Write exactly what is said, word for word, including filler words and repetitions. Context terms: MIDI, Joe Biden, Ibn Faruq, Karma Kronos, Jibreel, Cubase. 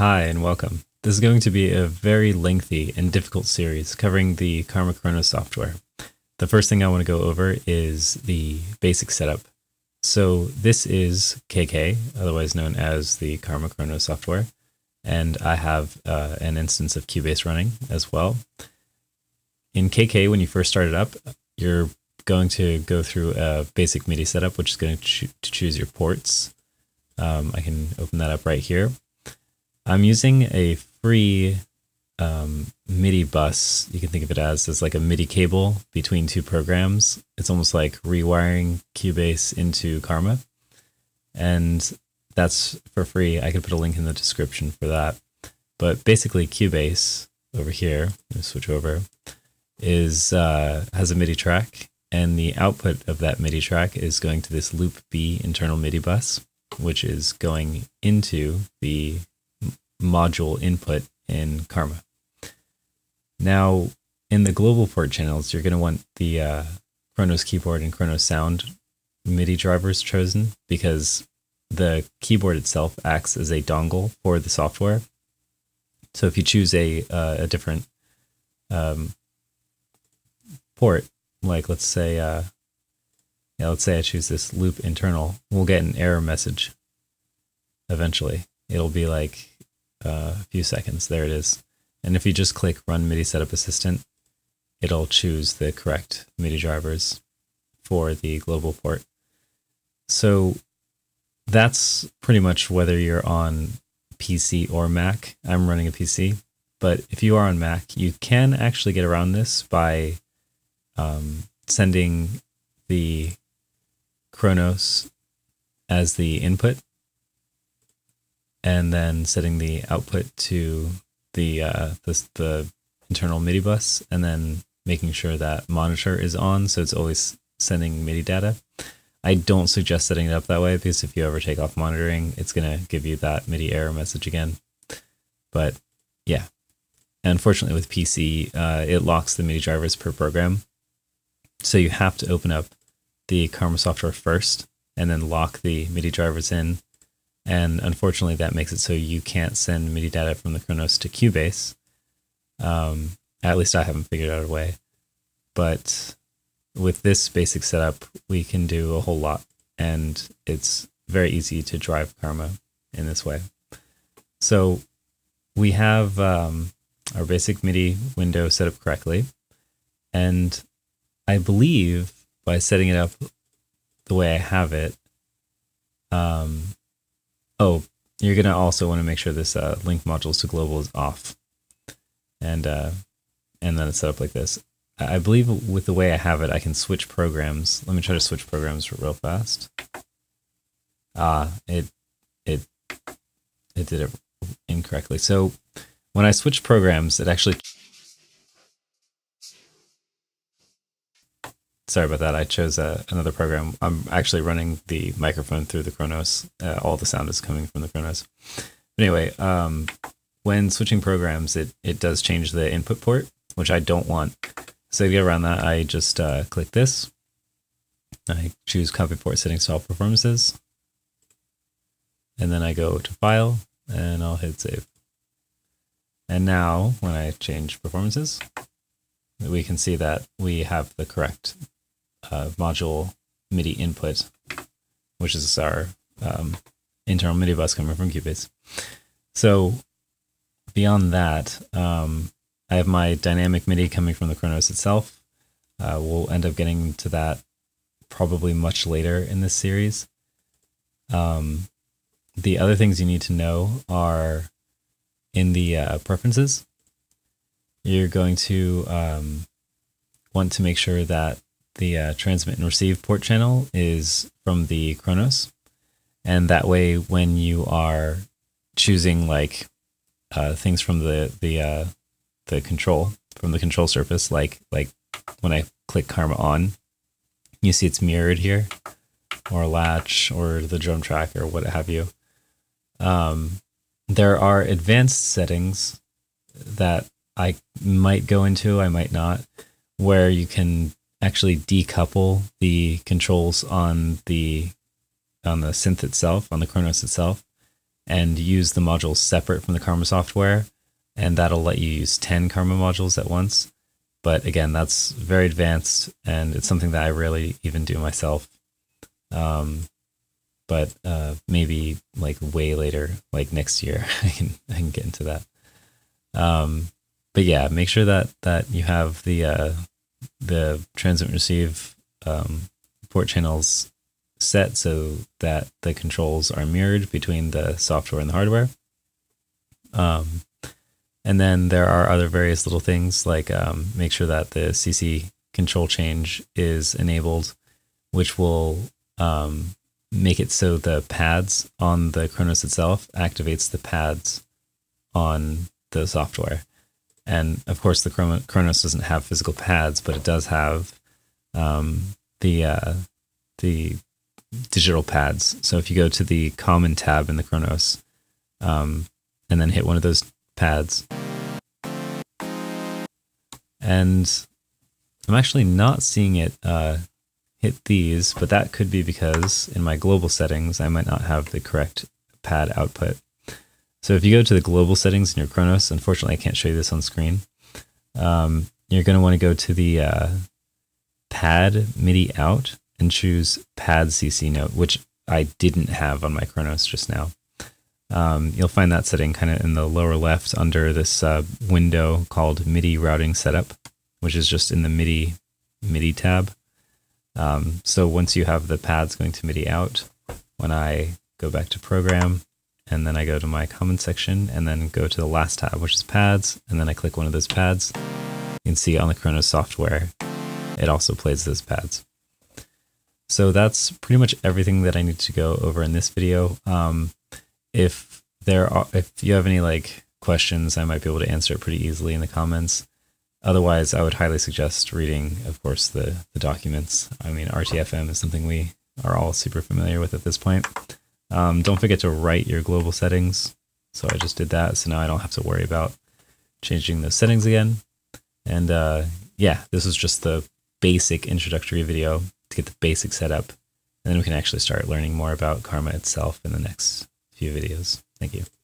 Hi and welcome. This is going to be a very lengthy and difficult series covering the Karma Kronos software. The first thing I want to go over is the basic setup. So this is K K, otherwise known as the Karma Kronos software, and I have uh, an instance of Cubase running as well. In K K, when you first start it up, you're going to go through a basic MIDI setup, which is going to, cho to choose your ports. Um, I can open that up right here. I'm using a free um, MIDI bus. You can think of it as, as like a MIDI cable between two programs. It's almost like rewiring Cubase into Karma. And that's for free. I could put a link in the description for that. But basically Cubase over here, let me switch over, is uh, has a MIDI track. And the output of that MIDI track is going to this loop B internal MIDI bus, which is going into the module input in Karma. Now, in the global port channels, you're going to want the uh, Kronos keyboard and Kronos sound MIDI drivers chosen, because the keyboard itself acts as a dongle for the software. So if you choose a, uh, a different um, port, like let's say, uh, yeah, let's say I choose this loop internal, we'll get an error message eventually. It'll be like Uh, a few seconds. There it is. And if you just click Run MIDI Setup Assistant, it'll choose the correct MIDI drivers for the global port. So that's pretty much whether you're on P C or Mac. I'm running a P C, but if you are on Mac, you can actually get around this by um, sending the Kronos as the input, and then setting the output to the, uh, the the internal MIDI bus, and then making sure that monitor is on, so it's always sending MIDI data. I don't suggest setting it up that way, because if you ever take off monitoring, it's going to give you that MIDI error message again. But yeah, unfortunately with P C, uh, it locks the MIDI drivers per program. So you have to open up the Karma software first, and then lock the MIDI drivers in. And unfortunately, that makes it so you can't send MIDI data from the Kronos to Cubase. Um, at least I haven't figured out a way. But with this basic setup, we can do a whole lot. And it's very easy to drive Karma in this way. So we have um, our basic MIDI window set up correctly. And I believe by setting it up the way I have it, um, Oh, you're going to also want to make sure this uh, link modules to global is off. And uh, and then it's set up like this. I believe with the way I have it, I can switch programs. Let me try to switch programs real fast. Ah, it, it, it did it incorrectly. So when I switch programs, it actually... Sorry about that. I chose uh, another program. I'm actually running the microphone through the Kronos. Uh, all the sound is coming from the Kronos. Anyway, um, when switching programs, it, it does change the input port, which I don't want. So to get around that, I just uh, click this. I choose Copy Port Settings to All Performances. And then I go to File, and I'll hit Save. And now, when I change performances, we can see that we have the correct Uh, module MIDI input, which is our um, internal MIDI bus coming from Cubase. So beyond that, um, I have my dynamic MIDI coming from the Kronos itself. Uh, we'll end up getting to that probably much later in this series. Um, the other things you need to know are in the uh, preferences. You're going to um, want to make sure that the uh, transmit and receive port channel is from the Kronos. And that way, when you are choosing like uh, things from the the uh, the control from the control surface, like like when I click Karma on, you see it's mirrored here, or latch, or the drum track, or what have you. Um, there are advanced settings that I might go into, I might not, where you can actually decouple the controls on the on the synth itself, on the Kronos itself, and use the modules separate from the Karma software, and that'll let you use ten Karma modules at once. But again, that's very advanced, and it's something that I rarely even do myself. Um, but uh, maybe like way later, like next year, I can I can get into that. Um, but yeah, make sure that that you have the uh, the transmit and receive um, port channels set so that the controls are mirrored between the software and the hardware. Um, And then there are other various little things, like um, make sure that the C C control change is enabled, which will um, make it so the pads on the Kronos itself activates the pads on the software. And of course, the Kronos doesn't have physical pads, but it does have um, the uh, the digital pads. So if you go to the Common tab in the Kronos um, and then hit one of those pads. And I'm actually not seeing it uh, hit these, but that could be because in my global settings, I might not have the correct pad output. So if you go to the global settings in your Kronos, unfortunately I can't show you this on screen, um, you're going to want to go to the uh, pad MIDI out and choose pad C C note, which I didn't have on my Kronos just now. Um, you'll find that setting kind of in the lower left under this uh, window called MIDI Routing Setup, which is just in the MIDI MIDI tab. Um, so once you have the pads going to MIDI out, when I go back to Program, and then I go to my Common section, and then go to the last tab, which is Pads, and then I click one of those pads, you can see on the Kronos software, it also plays those pads. So that's pretty much everything that I need to go over in this video. Um, If there are, if you have any like questions, I might be able to answer it pretty easily in the comments. Otherwise, I would highly suggest reading, of course, the, the documents. I mean, R T F M is something we are all super familiar with at this point. Um, don't forget to write your global settings. So I just did that, so now I don't have to worry about changing those settings again. And uh, yeah, this is just the basic introductory video to get the basic setup, and then we can actually start learning more about Karma itself in the next few videos. Thank you.